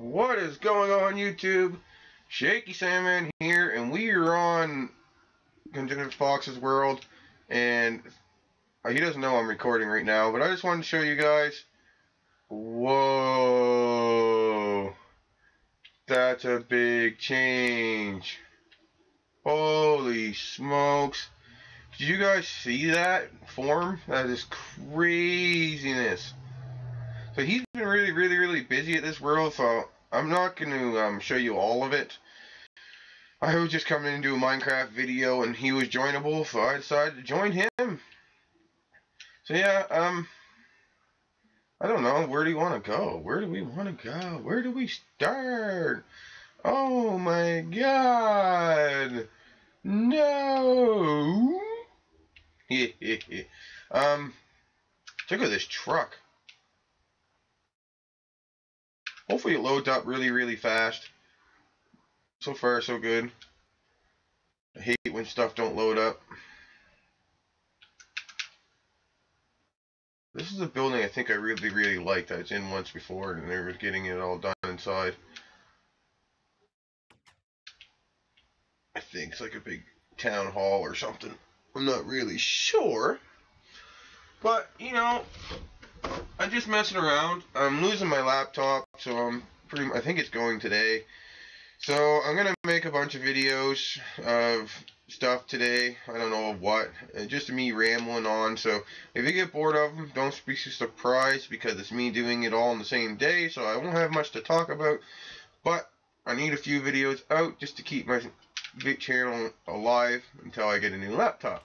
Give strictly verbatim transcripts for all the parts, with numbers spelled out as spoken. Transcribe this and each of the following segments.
What is going on, YouTube? Shaky Sandman here, and we are on Contingent Fox's World, and he doesn't know I'm recording right now, but I just wanted to show you guys. Whoa, that's a big change. Holy smokes. Did you guys see that form? That is craziness. So he's been really, really, really busy at this world, so I'm not going to um, show you all of it. I was just coming into a Minecraft video, and he was joinable, so I decided to join him. So yeah, um, I don't know, where do you want to go? Where do we want to go? Where do we start? Oh my god! No! um, look at this truck. Hopefully it loads up really, really fast. So far, so good. I hate when stuff don't load up. This is a building I think I really, really liked. I was in once before, and they were getting it all done inside. I think it's like a big town hall or something. I'm not really sure. But, you know, I'm just messing around. I'm losing my laptop, so I'm pretty. I think it's going today. So I'm gonna make a bunch of videos of stuff today. I don't know of what. Just me rambling on. So if you get bored of them, don't be surprised because it's me doing it all on the same day. So I won't have much to talk about. But I need a few videos out just to keep my channel alive until I get a new laptop.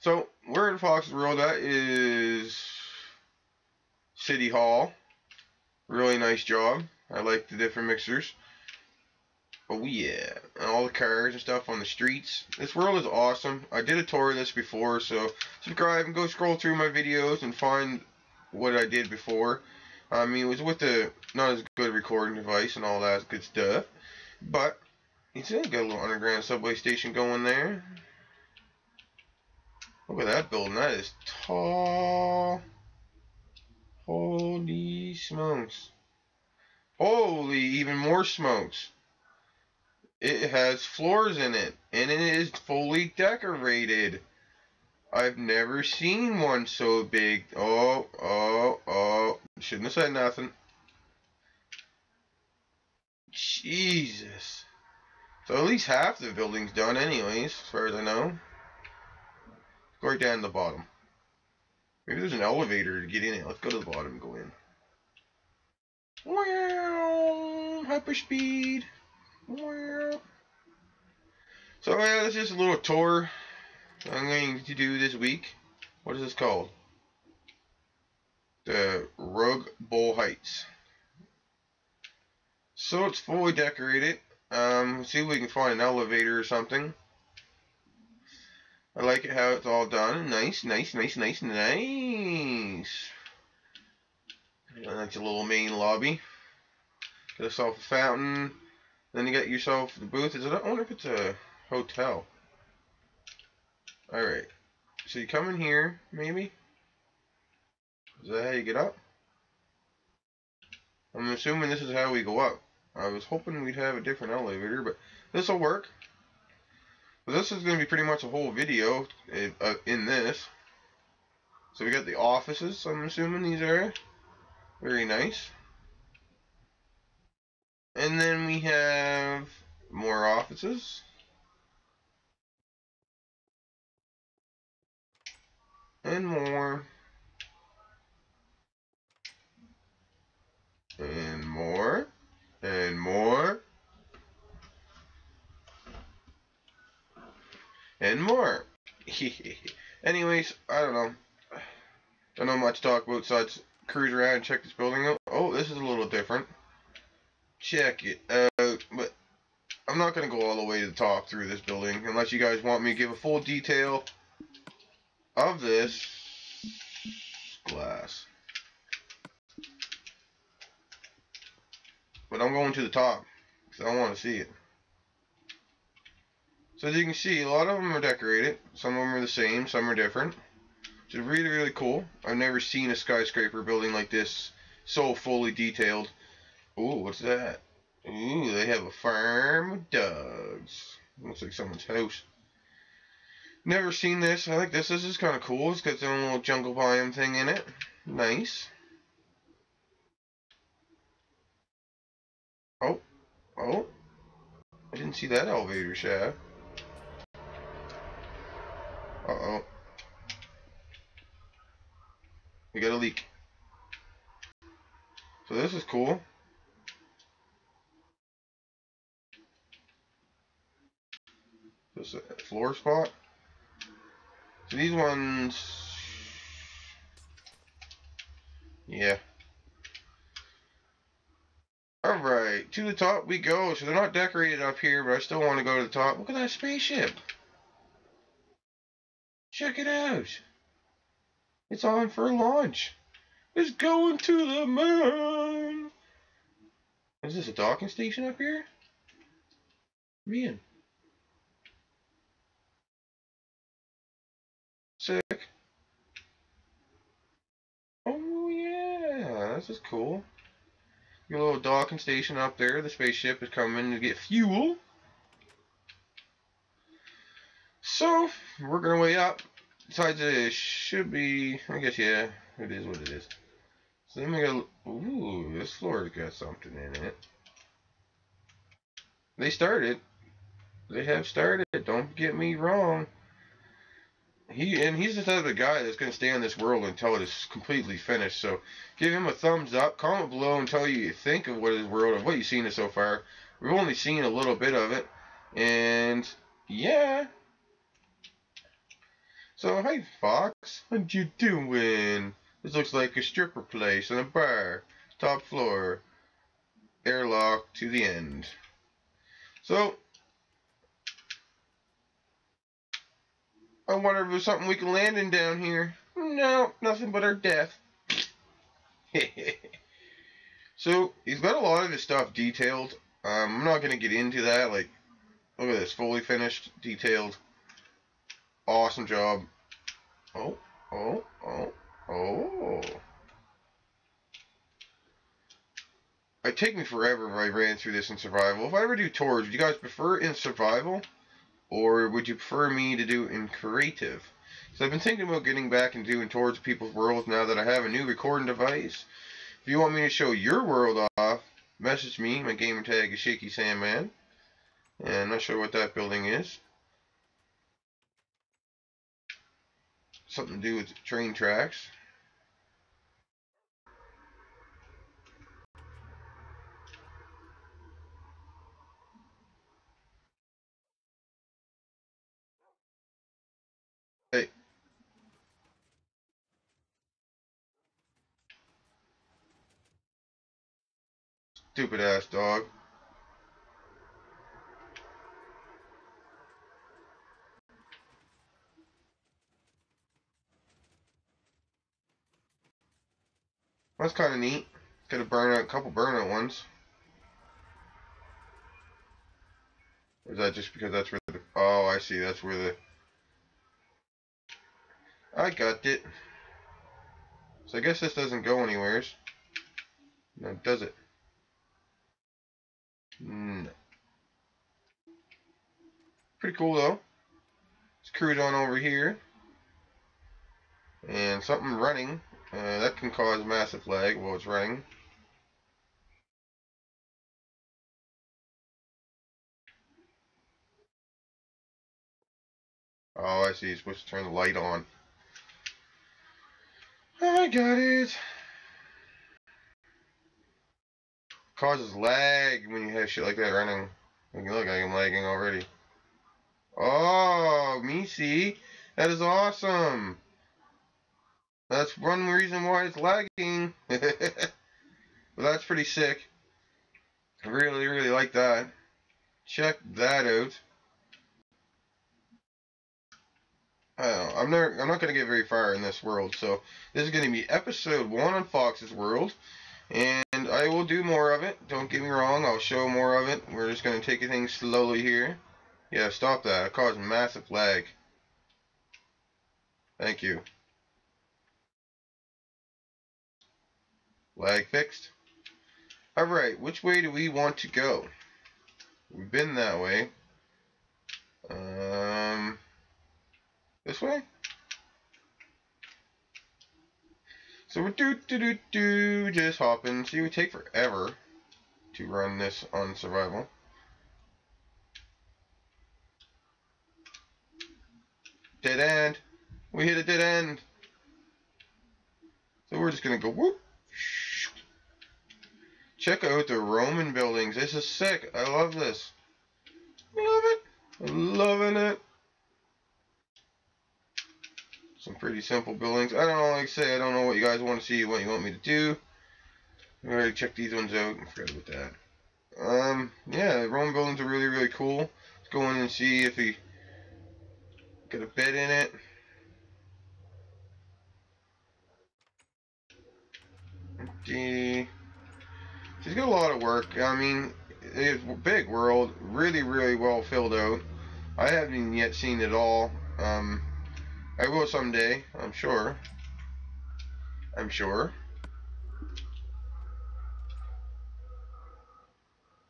So, we're in Fox's World. That is City Hall. Really nice job. I like the different mixers. Oh yeah. And all the cars and stuff on the streets. This world is awesome. I did a tour of this before, so subscribe and go scroll through my videos and find what I did before. I mean, it was with the not as good recording device and all that good stuff. But, it's got a little underground subway station going there. Look at that building, that is tall. Holy smokes. Holy, even more smokes. It has floors in it, and it is fully decorated. I've never seen one so big. Oh, oh, oh. Shouldn't have said nothing. Jesus. So at least half the building's done anyways, as far as I know. Right down the bottom. Maybe there's an elevator to get in it. Let's go to the bottom and go in. Wow, hyper speed. Wow. So yeah, that's just a little tour I'm going to do this week. What is this called? The Rug Bowl Heights. So it's fully decorated. Um, see if we can find an elevator or something. I like it how it's all done. Nice, nice, nice, nice, nice. That's a little main lobby. Get yourself a fountain. Then you get yourself the booth. Is it, I wonder if it's a hotel. Alright. So you come in here, maybe? Is that how you get up? I'm assuming this is how we go up. I was hoping we'd have a different elevator, but this will work. This is going to be pretty much a whole video in, uh, in this. So we got the offices, I'm assuming these are very nice. And then we have more offices. And more. And more. And more. And more. Anyways, I don't know. Don't know much to talk about, so I just cruise around and check this building out. Oh, this is a little different. Check it out. But I'm not going to go all the way to the top through this building unless you guys want me to give a full detail of this glass. But I'm going to the top because I want to see it. So as you can see, a lot of them are decorated. Some of them are the same, some are different. Which is really, really cool. I've never seen a skyscraper building like this so fully detailed. Ooh, what's that? Ooh, they have a farm with dogs. Looks like someone's house. Never seen this. I like this. This is kind of cool. It's got its own little jungle biome thing in it. Nice. Oh. Oh. I didn't see that elevator shaft. Uh-oh. We got a leak. So this is cool. Just a floor spot. So these ones, yeah. All right, to the top we go. So they're not decorated up here, but I still want to go to the top. Look at that spaceship. Check it out. It's on for launch. It's going to the moon. Is this a docking station up here? Man. Sick. Oh yeah, this is cool. Your little docking station up there. The spaceship is coming to get fuel. So we're gonna way up. Besides, it should be. I guess yeah, it is what it is. So then we got. Ooh, this floor's got something in it. They started. They have started. Don't get me wrong. He and he's the type of guy that's going to stay on this world until it is completely finished. So give him a thumbs up, comment below and tell you what you think of what his world, of what you've seen so far. We've only seen a little bit of it, and yeah. So hey Fox, what you doing? This looks like a stripper place and a bar, top floor, airlock to the end. So. I wonder if there's something we can land in down here. No, nothing but our death. So, he's got a lot of his stuff detailed. Um, I'm not going to get into that. Like, look at this. Fully finished, detailed. Awesome job. Oh, oh, oh, oh. It'd take me forever if I ran through this in survival. If I ever do tours, would you guys prefer in survival? Or would you prefer me to do in creative? So I've been thinking about getting back and doing towards people's worlds now that I have a new recording device. If you want me to show your world off, message me. My gamer tag is Shaky Sandman. And I'm not sure what that building is. Something to do with train tracks. Stupid ass dog. That's kind of neat. Got a burnout, couple burnout ones. Or is that just because that's where the? Oh, I see. That's where the. I got it. So I guess this doesn't go anywheres. No, does it? No. Pretty cool though. Let's cruise on over here. And something running. Uh, that can cause massive lag while it's running. Oh, I see. You're supposed to turn the light on. I got it. Causes lag when you have shit like that running. Look, I'm lagging already. Oh, me see? That is awesome. That's one reason why it's lagging. Well, that's pretty sick. I really, really like that. Check that out. I don't know. I'm not. I'm not gonna get very far in this world. So this is gonna be episode one on Fox's World, and. I will do more of it. Don't get me wrong. I'll show more of it. We're just going to take things slowly here. Yeah, stop that. It caused massive lag. Thank you. Lag fixed. Alright, which way do we want to go? We've been that way. Um, this way? So we're do do do do just hopping. See, we take forever to run this on survival. Dead end. We hit a dead end. So we're just gonna go whoop. Check out the Roman buildings. This is sick. I love this. Love it. I'm loving it. Some pretty simple buildings. I don't know, like I say, I don't know what you guys want to see, what you want me to do. I already checked these ones out. I forgot about that. Um, yeah, the Roman buildings are really, really cool. Let's go in and see if he got a bed in it. Empty. He's got a lot of work. I mean, it's a big world. Really, really well filled out. I haven't yet seen it all. Um... I will someday, I'm sure. I'm sure.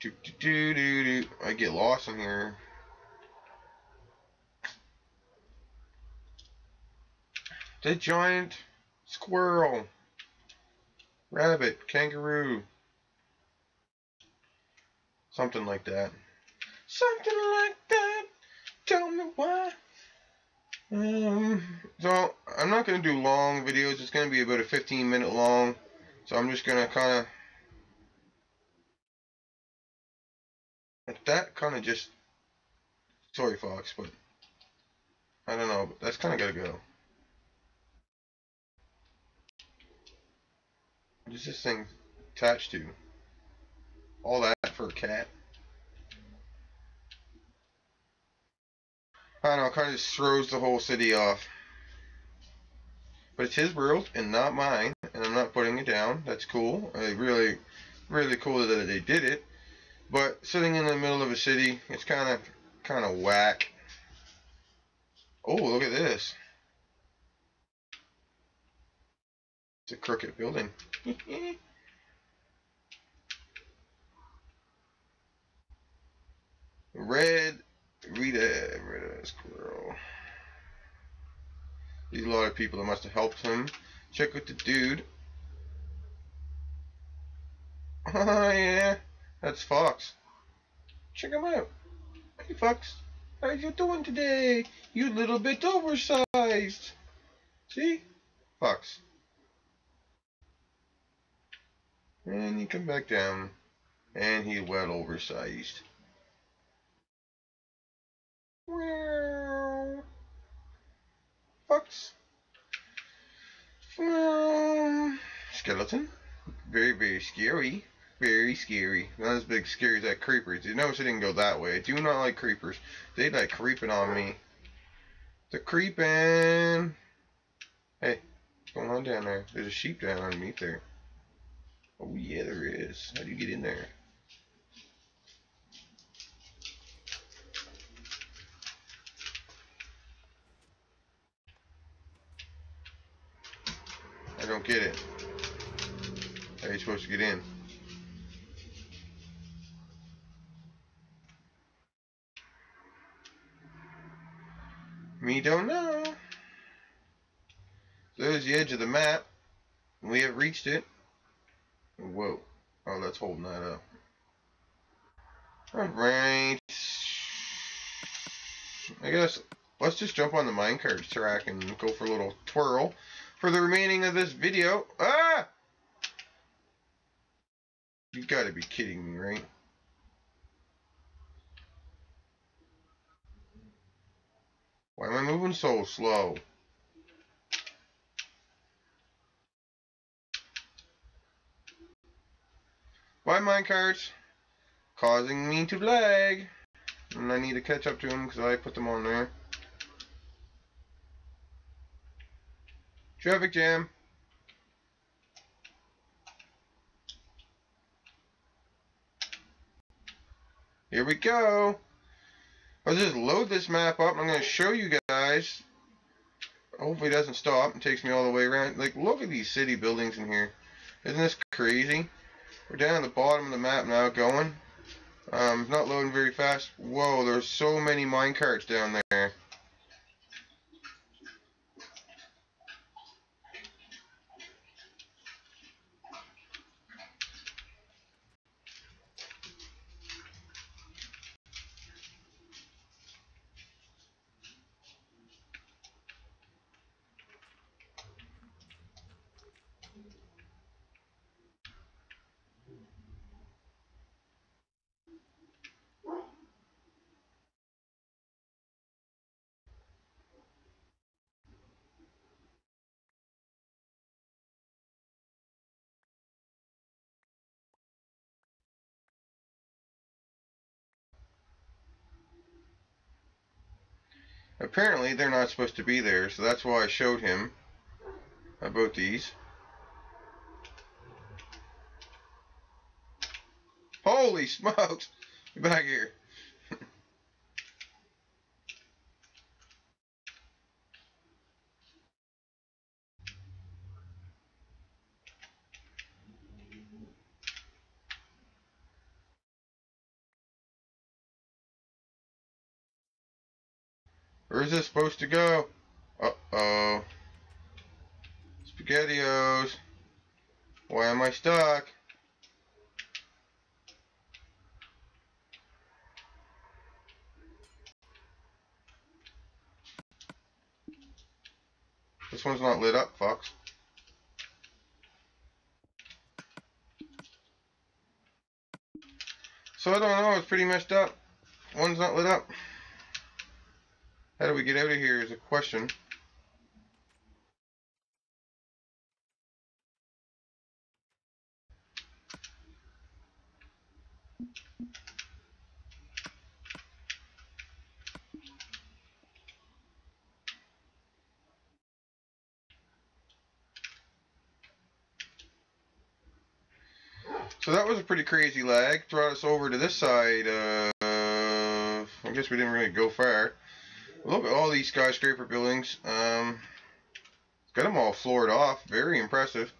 Do, do, do, do, do. I get lost in here. The giant squirrel, rabbit, kangaroo. Something like that. Something like that. Tell me why. Um, so I'm not going to do long videos. It's going to be about a fifteen minute long, so I'm just going to kind of that kind of just sorry Fox, but I don't know, but that's kind of got to go. What is this thing attached to? All that for a cat? I don't know, it kind of just throws the whole city off. But it's his world and not mine, and I'm not putting it down. That's cool. I really, really cool that they did it. But sitting in the middle of a city, it's kind of, kind of whack. Oh, look at this. It's a crooked building. Red. Rita, Rita Squirrel. There's a lot of people that must have helped him. Check out the dude. Oh yeah, that's Fox. Check him out. Hey Fox, how are you doing today? You little bit oversized. See? Fox. And you come back down. And he's well oversized. Fox. Um, skeleton. Very, very scary. Very scary. Not as big scary as that creeper. You notice it didn't go that way. I do not like creepers. They like creeping on me. They're creeping. Hey, what's going on down there? There's a sheep down underneath there. Oh yeah, there is. How do you get in there? I don't get it. How are you supposed to get in? Me don't know. There's the edge of the map. We have reached it. Whoa. Oh, that's holding that up. Alright. I guess let's just jump on the minecart track and go for a little twirl. For the remaining of this video. Ah! You gotta be kidding me, right? Why am I moving so slow? Why minecarts? Causing me to lag. And I need to catch up to them because I put them on there. Traffic jam. Here we go. I'll just load this map up. I'm going to show you guys. Hopefully it doesn't stop and takes me all the way around. Like, look at these city buildings in here. Isn't this crazy? We're down at the bottom of the map now going. Um, not loading very fast. Whoa, there's so many minecarts down there. Apparently they're not supposed to be there, so that's why I showed him about these. Holy smokes! Get back here. Where is this supposed to go? Uh-oh. SpaghettiOs. Why am I stuck? This one's not lit up, Fox. So I don't know, it's pretty messed up. One's not lit up. How do we get out of here is a question. So that was a pretty crazy lag. Brought us over to this side. Uh, I guess we didn't really go far. Look at all these skyscraper buildings. Um, got them all floored off. Very impressive.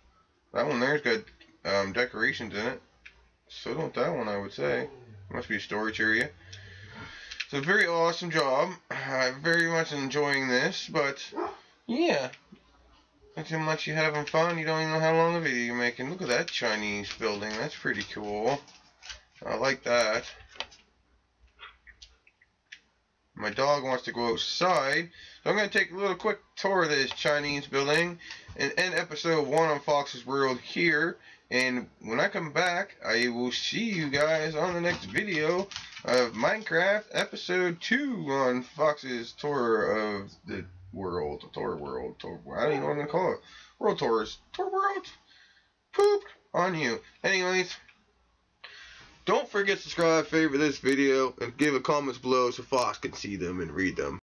That one there's got um, decorations in it. So don't that one, I would say. Must be a storage area. So very awesome job. I'm very much enjoying this. But yeah, that's how much you having fun. You don't even know how long the video you're making. Look at that Chinese building. That's pretty cool. I like that. My dog wants to go outside, so I'm going to take a little quick tour of this Chinese building and end episode one on Fox's World here. And when I come back, I will see you guys on the next video of Minecraft episode two on Fox's tour of the world, tour world, tour, I don't even know what I'm going to call it, world tours, tour world, poop on you. Anyways. Don't forget to subscribe, favorite this video, and give a comments below so Fox can see them and read them.